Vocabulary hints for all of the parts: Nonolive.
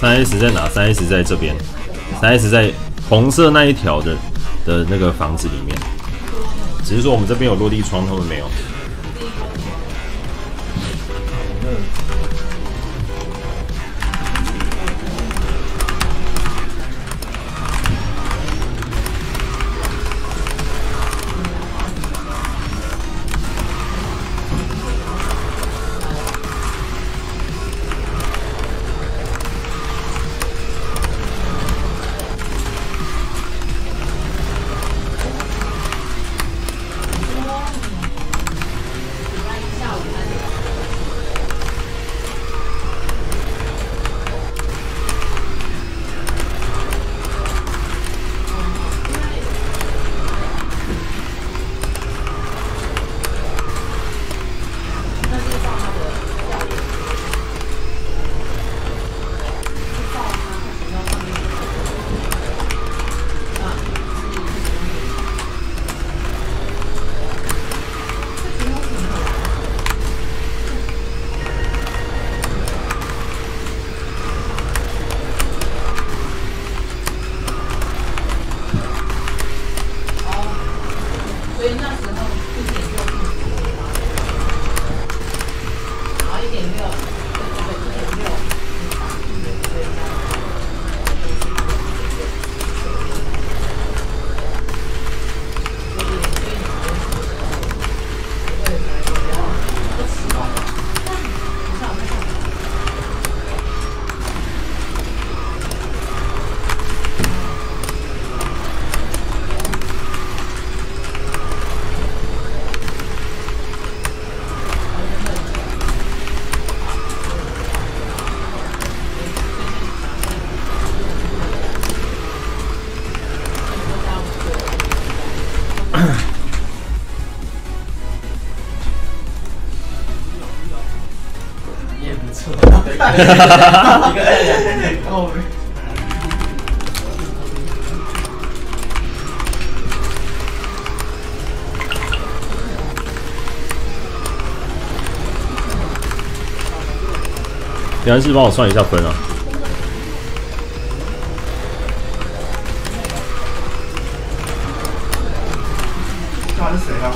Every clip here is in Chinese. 3S 在哪？ 3S 在这边， 3S 在红色那一条的那个房子里面。只是说我们这边有落地窗，他们没有。杨老师帮我算一下分啊！他是谁啊？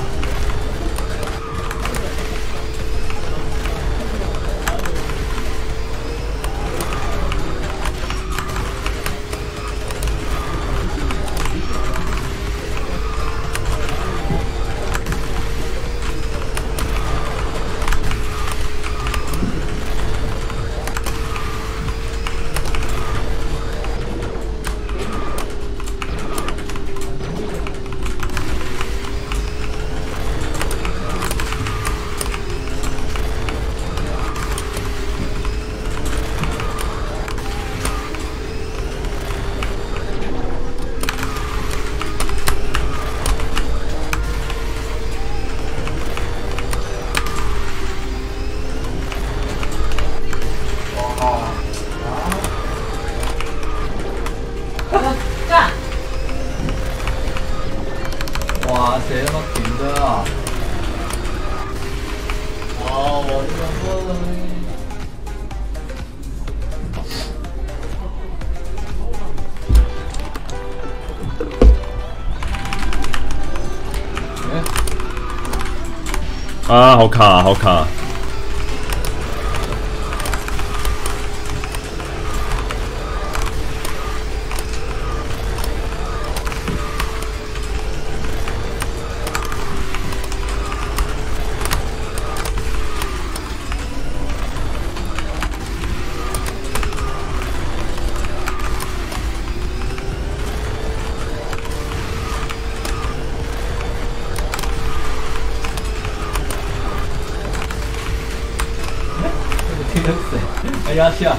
啊，好卡，好卡！压下。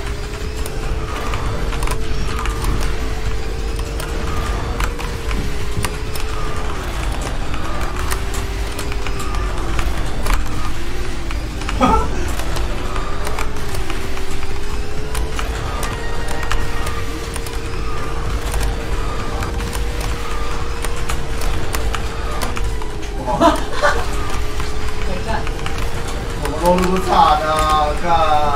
我们公路惨啊！干。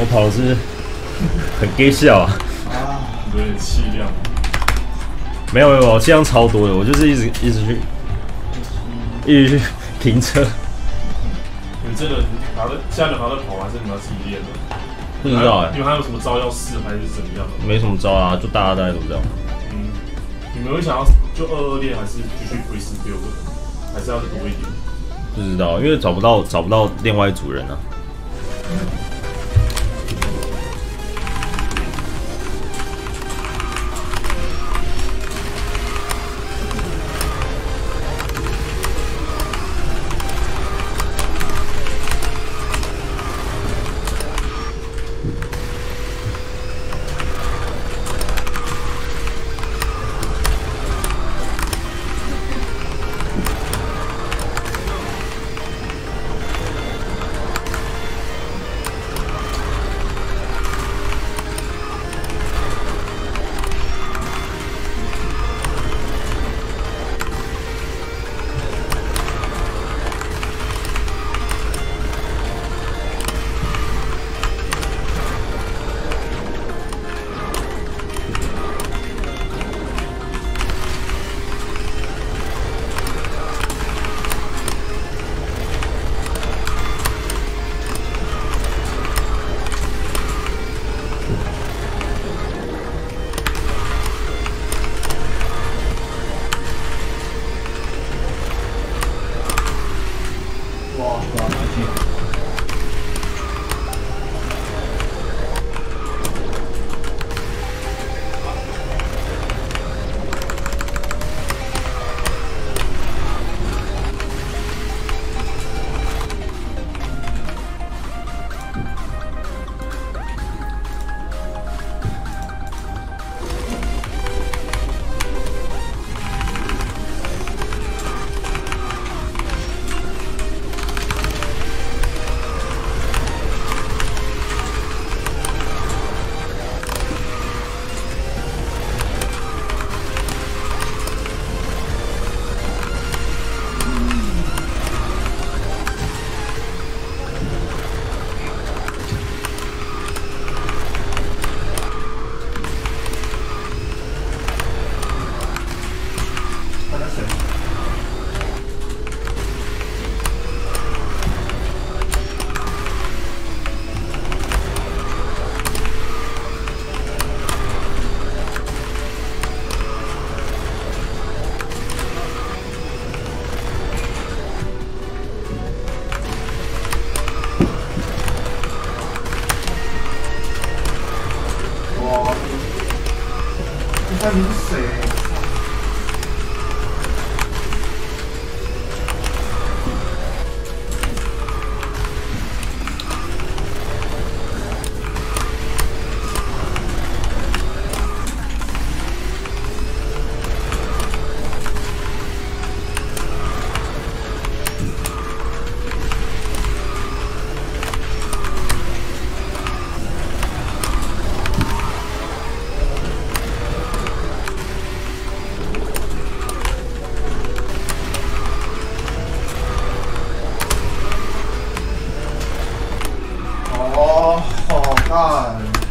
我跑的是很 gay 笑啊！啊，有点气量。没有没有，我气量超多的，我就是一直去停车。你这个拿着现在拿着跑还是你要自己练的？不知道哎、欸，你们还有什么招要试还是怎么样的？没什么招啊，就大概怎么样。嗯，你们会想要就22练还是继续维持六个人，还是要多一点？不知道，因为找不到另外一组人啊。嗯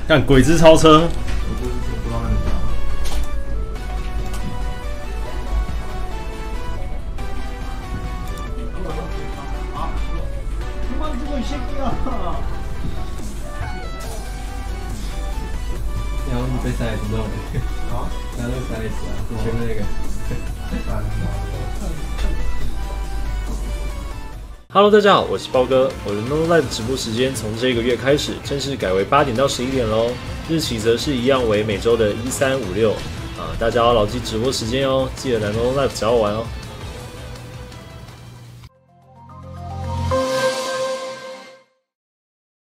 看鬼子超车，然后被塞死了，啊，然后被塞死了，前面那个。Hello， 大家好，我是包哥。我的 Nonolive 直播时间从这个月开始正式改为8点到11点喽，日期则是一样为每周的1、3、5、6啊，大家要牢记直播时间哦，记得来 Nonolive 找我玩哦。